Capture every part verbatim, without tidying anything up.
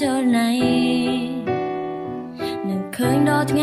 trở lại ខ្ញុំ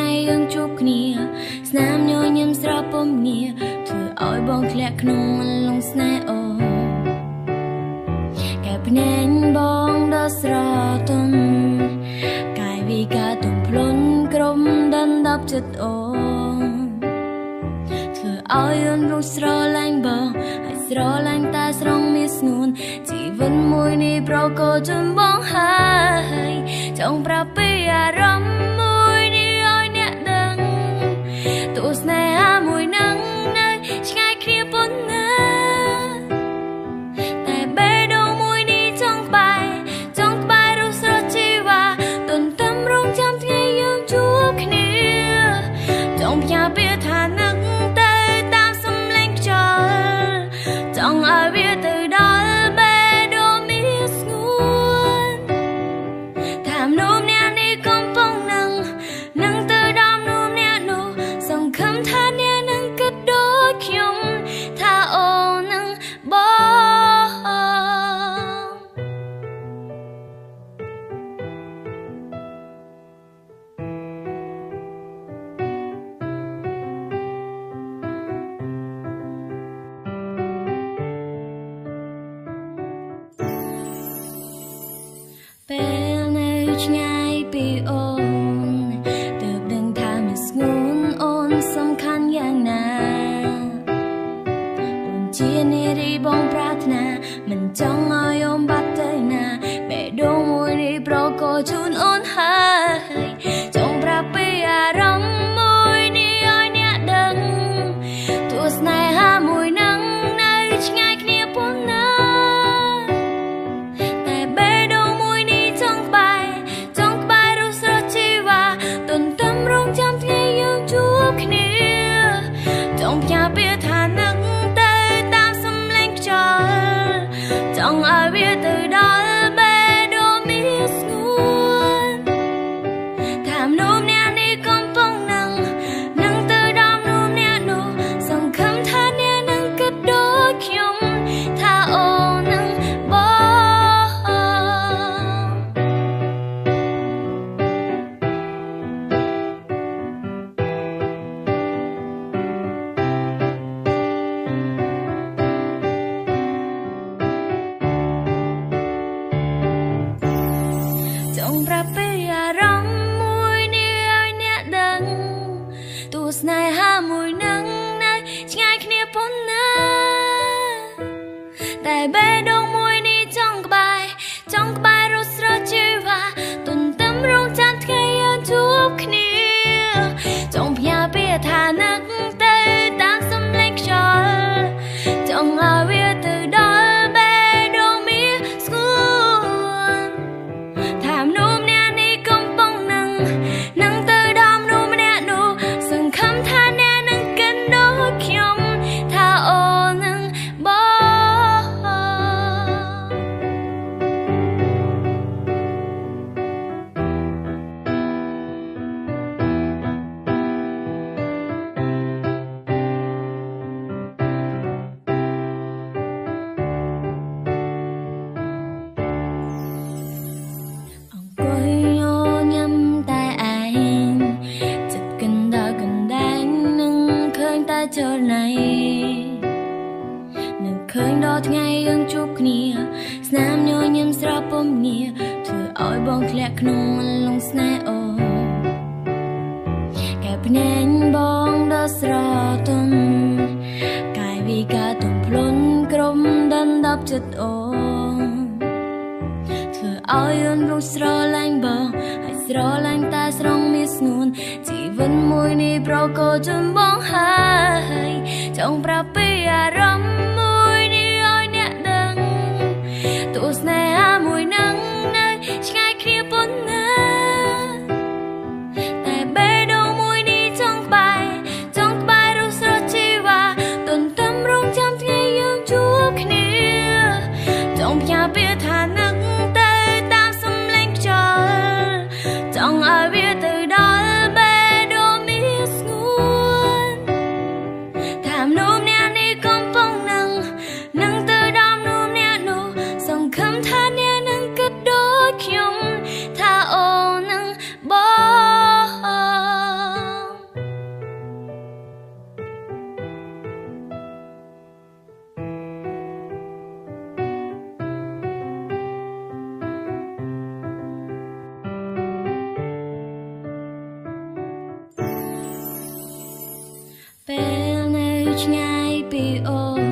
Hãy subscribe cho kênh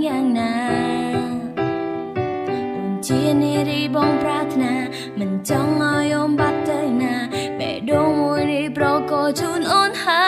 Ghiền Mì Gõ để không bỏ lỡ những video hấp dẫn.